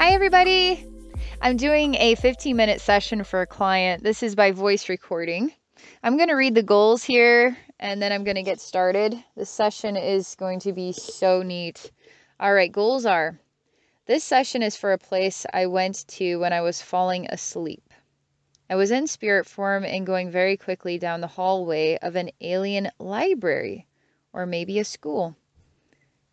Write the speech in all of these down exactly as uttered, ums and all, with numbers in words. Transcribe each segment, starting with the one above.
Hi everybody! I'm doing a fifteen minute session for a client. This is by voice recording. I'm going to read the goals here and then I'm going to get started. This session is going to be so neat. Alright, goals are, this session is for a place I went to when I was falling asleep. I was in spirit form and going very quickly down the hallway of an alien library, or maybe a school.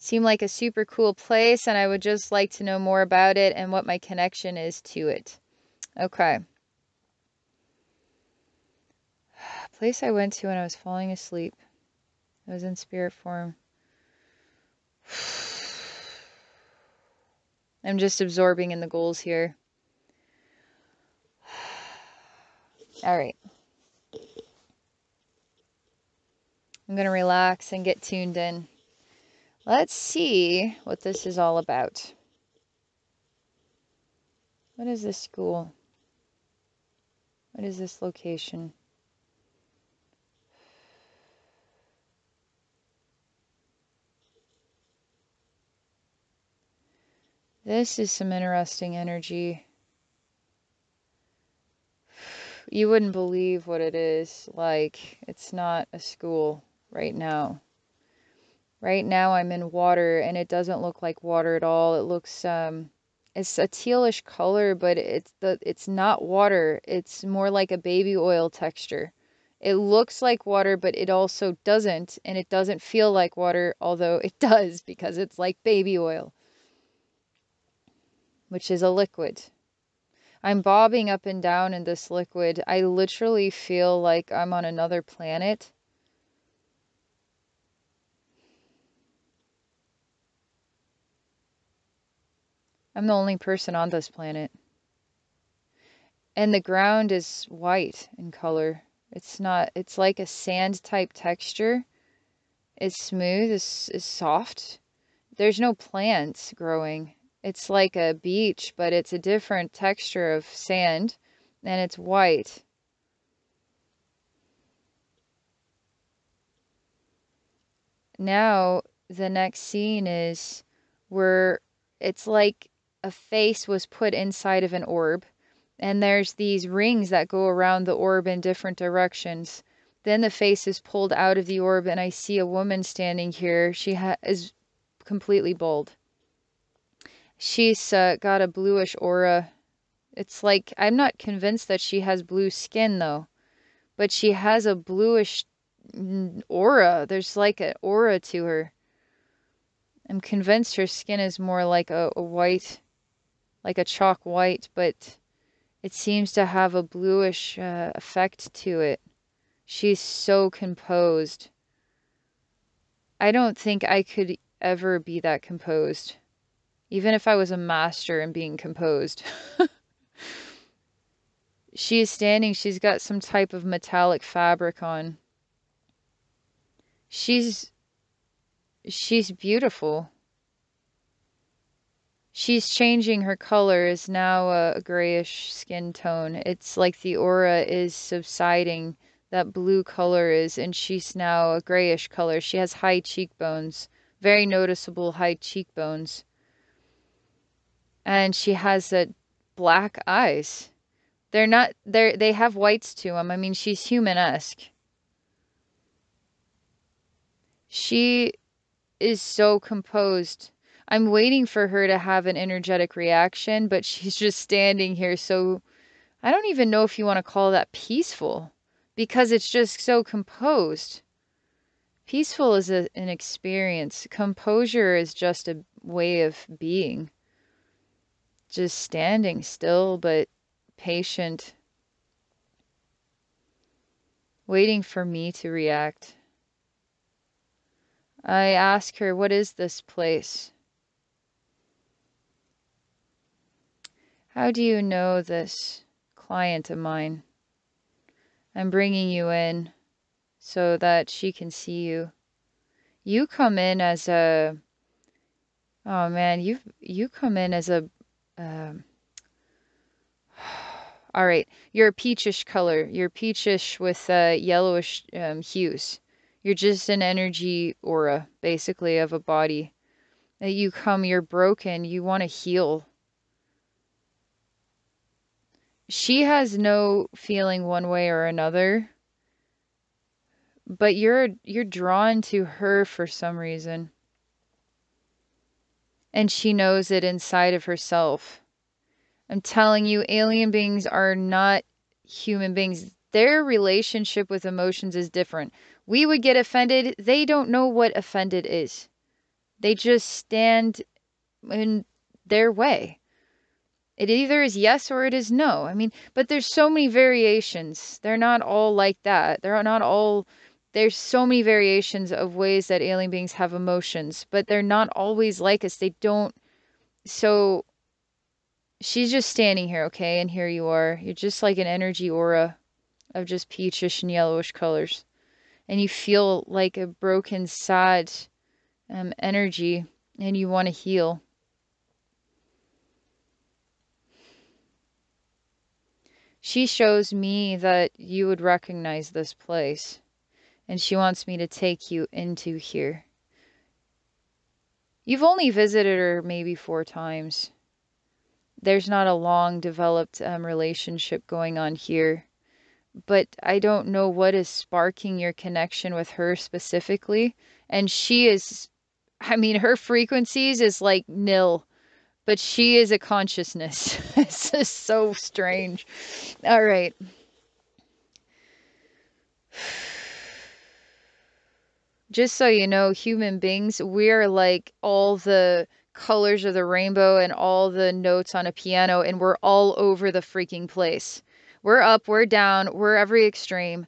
Seemed like a super cool place, and I would just like to know more about it and what my connection is to it. Okay. Place I went to when I was falling asleep. I was in spirit form. I'm just absorbing in the goals here. All right. I'm going to relax and get tuned in. Let's see what this is all about. What is this school? What is this location? This is some interesting energy. You wouldn't believe what it is like. It's not a school right now. Right now I'm in water, and it doesn't look like water at all. It looks, um, it's a tealish color, but it's the, it's not water. It's more like a baby oil texture. It looks like water, but it also doesn't, and it doesn't feel like water, although it does, because it's like baby oil, which is a liquid. I'm bobbing up and down in this liquid. I literally feel like I'm on another planet. I'm the only person on this planet. And the ground is white in color. It's not, it's like a sand type texture. It's smooth, it's, it's soft. There's no plants growing. It's like a beach, but it's a different texture of sand, and it's white. Now, the next scene is where it's like a face was put inside of an orb, and there's these rings that go around the orb in different directions. Then the face is pulled out of the orb, and I see a woman standing here. She ha is completely bald. She's uh, got a bluish aura. It's like, I'm not convinced that she has blue skin though, but she has a bluish aura. There's like an aura to her. I'm convinced her skin is more like a, a white, like a chalk white, but it seems to have a bluish uh, effect to it. She's so composed. I don't think I could ever be that composed, even if I was a master in being composed. She is standing. She's got some type of metallic fabric on. She's... She's beautiful. She's changing her color. Is now a grayish skin tone. It's like the aura is subsiding. That blue color is, and she's now a grayish color. She has high cheekbones. Very noticeable high cheekbones. And she has a black eyes. They're not, they're, they have whites to them. I mean, she's human-esque. She is so composed. I'm waiting for her to have an energetic reaction, but she's just standing here. So I don't even know if you want to call that peaceful, because it's just so composed. Peaceful is a, an experience. Composure is just a way of being. Just standing still, but patient. Waiting for me to react. I ask her, what is this place? How do you know this client of mine? I'm bringing you in so that she can see you. You come in as a... Oh man, you you come in as a... Um, all right, you're a peachish color. You're peachish with uh, yellowish um, hues. You're just an energy aura, basically, of a body. You come, you're broken, you want to heal. she has no feeling one way or another, but you're you're drawn to her for some reason. And she knows it inside of herself. I'm telling you, alien beings are not human beings. Their relationship with emotions is different. We would get offended. They don't know what offended is. They just stand in their way. It either is yes or it is no. I mean, but there's so many variations. They're not all like that. They're not all... There's so many variations of ways that alien beings have emotions, but they're not always like us. They don't. So she's just standing here, okay? And here you are. You're just like an energy aura of just peachish and yellowish colors. And you feel like a broken, sad um, energy, and you want to heal. She shows me that you would recognize this place. And she wants me to take you into here. You've only visited her maybe four times. There's not a long developed um, relationship going on here. But I don't know what is sparking your connection with her specifically. And she is, I mean, her frequencies is like nil. But she is a consciousness. This is so strange. All right. Just so you know, human beings, we're like all the colors of the rainbow and all the notes on a piano, and we're all over the freaking place. We're up, we're down, we're every extreme.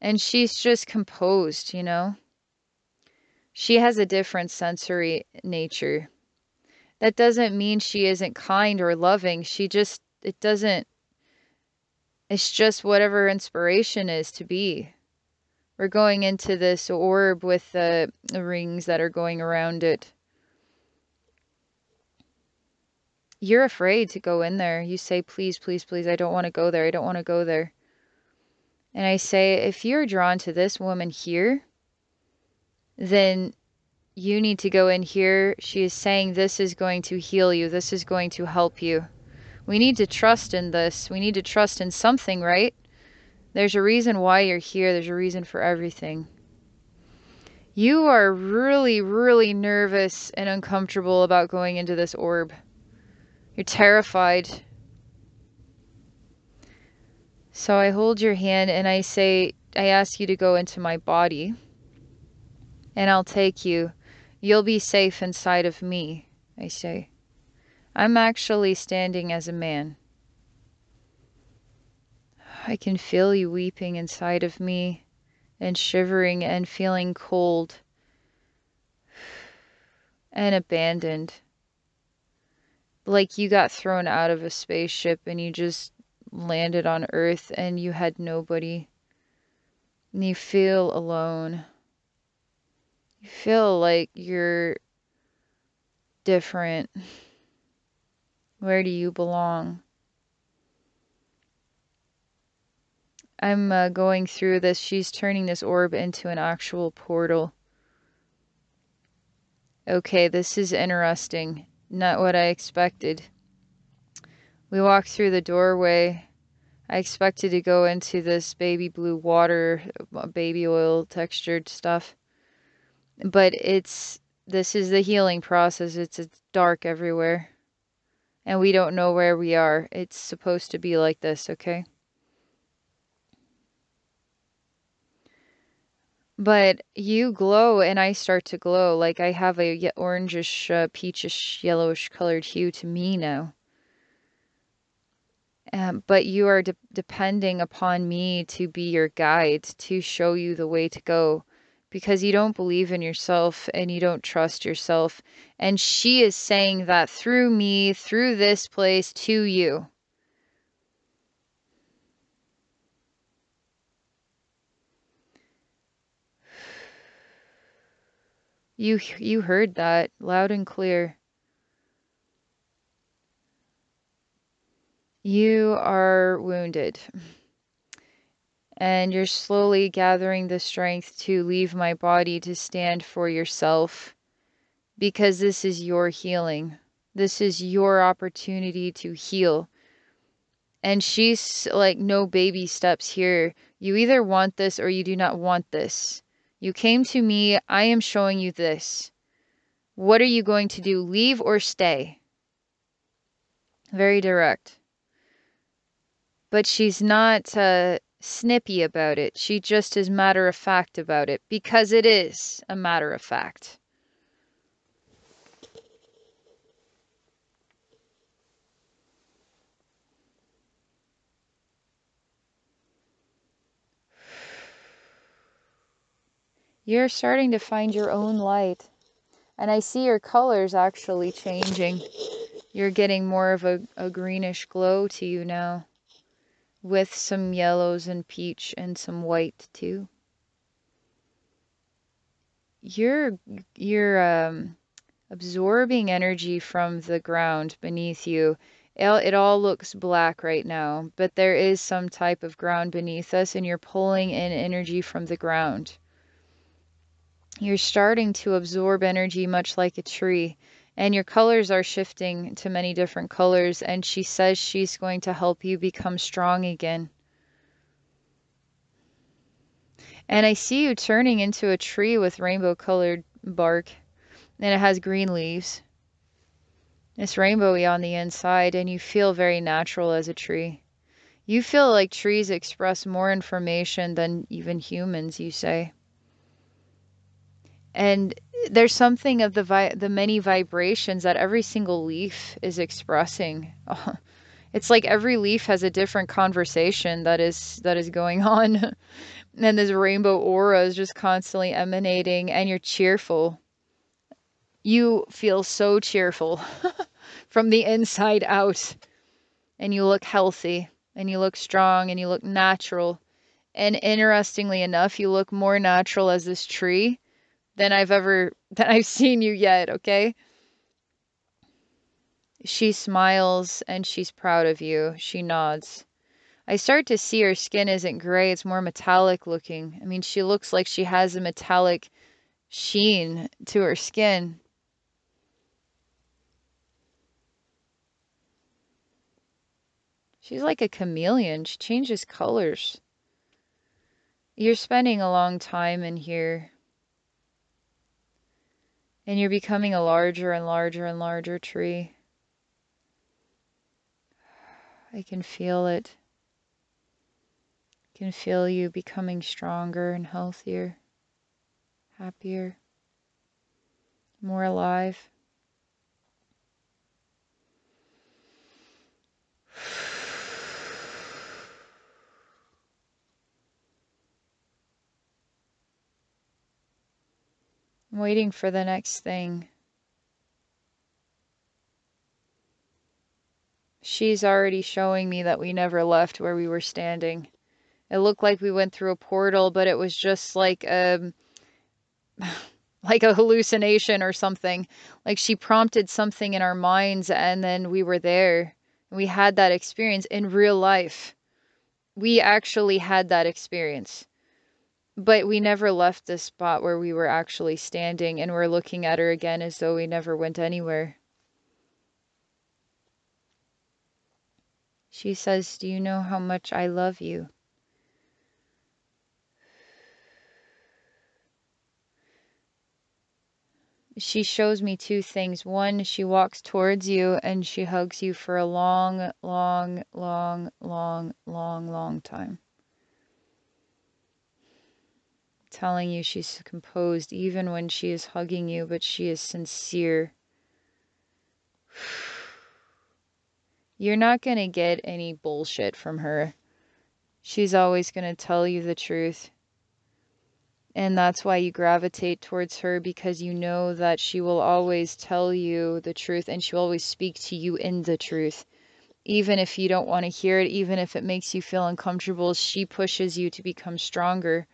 And she's just composed, you know? She has a different sensory nature. That doesn't mean she isn't kind or loving. She just, it doesn't, it's just whatever inspiration is to be. We're going into this orb with the rings that are going around it. You're afraid to go in there. You say, please, please, please, I don't want to go there. I don't want to go there. And I say, if you're drawn to this woman here, then you need to go in here. She is saying this is going to heal you. This is going to help you. We need to trust in this. We need to trust in something, right? There's a reason why you're here. There's a reason for everything. You are really, really nervous and uncomfortable about going into this orb. You're terrified. So I hold your hand and I say, I ask you to go into my body and I'll take you. You'll be safe inside of me, I say. I'm actually standing as a man. I can feel you weeping inside of me and shivering and feeling cold and abandoned. Like you got thrown out of a spaceship and you just landed on Earth and you had nobody. And you feel alone. You feel like you're different. Where do you belong? I'm uh, going through this. She's turning this orb into an actual portal. Okay, this is interesting. Not what I expected. We walk through the doorway. I expected to go into this baby blue water, baby oil textured stuff. But it's, this is the healing process. It's, it's dark everywhere. And we don't know where we are. It's supposed to be like this, okay? But you glow and I start to glow. Like I have a orangish, uh, peachish, yellowish colored hue to me now. Um, but you are de depending upon me to be your guide, to show you the way to go. Because you don't believe in yourself and you don't trust yourself. And she is saying that through me, through this place, to you. You, you heard that loud and clear. You are wounded. And you're slowly gathering the strength to leave my body to stand for yourself. Because this is your healing. This is your opportunity to heal. And she's like, no baby steps here. You either want this or you do not want this. You came to me. I am showing you this. What are you going to do? Leave or stay? Very direct. But she's not uh, snippy about it. She just is matter of fact about it, because it is a matter of fact. You're starting to find your own light. And I see your colors actually changing. You're getting more of a, a greenish glow to you now, with some yellows and peach and some white too. You're you're um, absorbing energy from the ground beneath you. It, it all looks black right now, but there is some type of ground beneath us, and you're pulling in energy from the ground. You're starting to absorb energy much like a tree, and your colors are shifting to many different colors, and she says she's going to help you become strong again. And I see you turning into a tree with rainbow colored bark, and it has green leaves. It's rainbowy on the inside, and you feel very natural as a tree. You feel like trees express more information than even humans, you say. And there's something of the vi the many vibrations that every single leaf is expressing. Oh, it's like every leaf has a different conversation that is that is going on. And this rainbow aura is just constantly emanating, and you're cheerful. You feel so cheerful from the inside out. And you look healthy, and you look strong, and you look natural. And interestingly enough, you look more natural as this tree than I've ever, than I've seen you yet, okay? She smiles, and she's proud of you. She nods. I start to see her skin isn't gray, it's more metallic looking. I mean, she looks like she has a metallic sheen to her skin. She's like a chameleon. She changes colors. You're spending a long time in here, and you're becoming a larger and larger and larger tree. I can feel it. I can feel you becoming stronger and healthier, happier, more alive. I'm waiting for the next thing. She's already showing me that we never left where we were standing. It looked like we went through a portal, but it was just like a, like a hallucination or something. Like she prompted something in our minds, and then we were there. We had that experience in real life. We actually had that experience. But we never left this spot where we were actually standing, and we're looking at her again as though we never went anywhere. She says, "Do you know how much I love you?" She shows me two things. One, she walks towards you and she hugs you for a long, long, long, long, long, long time. Telling you she's composed even when she is hugging you, but she is sincere. You're not going to get any bullshit from her. She's always going to tell you the truth. And that's why you gravitate towards her, because you know that she will always tell you the truth, and she will always speak to you in the truth. Even if you don't want to hear it, even if it makes you feel uncomfortable, she pushes you to become stronger,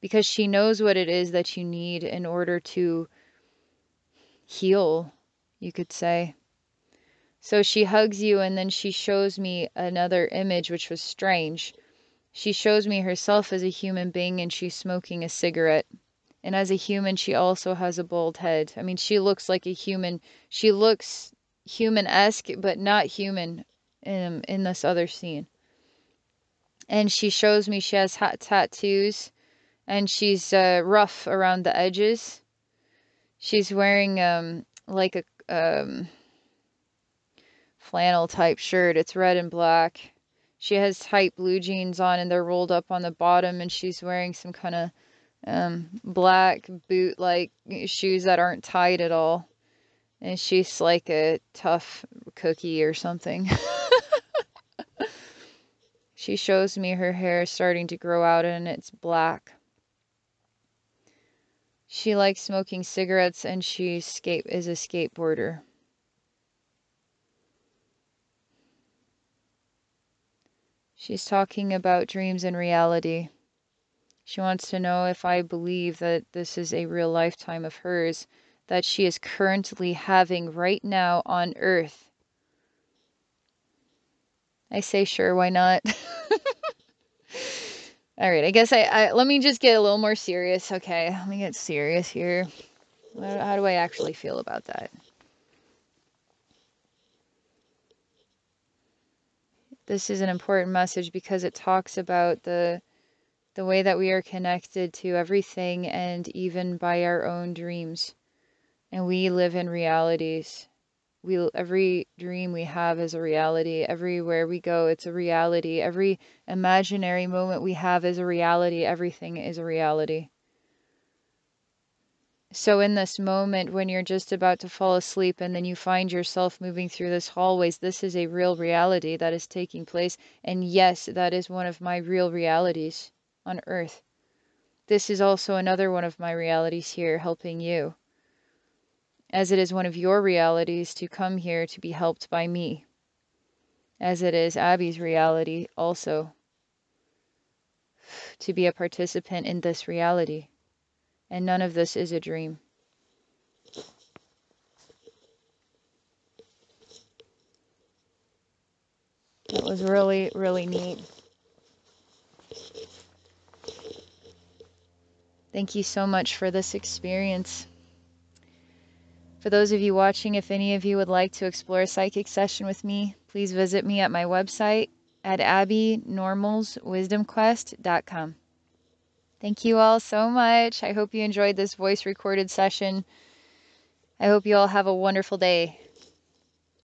because she knows what it is that you need in order to heal, you could say. So she hugs you, and then she shows me another image, which was strange. She shows me herself as a human being, and she's smoking a cigarette. And as a human, she also has a bald head. I mean, she looks like a human. She looks human-esque, but not human. in, in this other scene. And she shows me she has hot tattoos, and she's uh, rough around the edges. She's wearing um, like a um, flannel type shirt. It's red and black. She has tight blue jeans on, and they're rolled up on the bottom, and she's wearing some kind of um, black boot-like shoes that aren't tied at all. And she's like a tough cookie or something. She shows me her hair is starting to grow out and it's black. She likes smoking cigarettes and she skate is a skateboarder. She's talking about dreams and reality. She wants to know if I believe that this is a real lifetime of hers that she is currently having right now on Earth. I say, sure, why not? All right, I guess I, I, let me just get a little more serious. Okay, let me get serious here. How, how do I actually feel about that? This is an important message because it talks about the, the way that we are connected to everything and even by our own dreams. And we live in realities. We, every dream we have is a reality. Everywhere we go, it's a reality. Every imaginary moment we have is a reality. Everything is a reality. So in this moment when you're just about to fall asleep and then you find yourself moving through this hallways, this is a real reality that is taking place. And yes, that is one of my real realities on Earth. This is also another one of my realities here helping you, as it is one of your realities to come here to be helped by me, as it is Abby's reality also to be a participant in this reality. And none of this is a dream. That was really, really neat. Thank you so much for this experience. For those of you watching, if any of you would like to explore a psychic session with me, please visit me at my website at Abbey Normals Wisdom Quest dot com. Thank you all so much. I hope you enjoyed this voice recorded session. I hope you all have a wonderful day.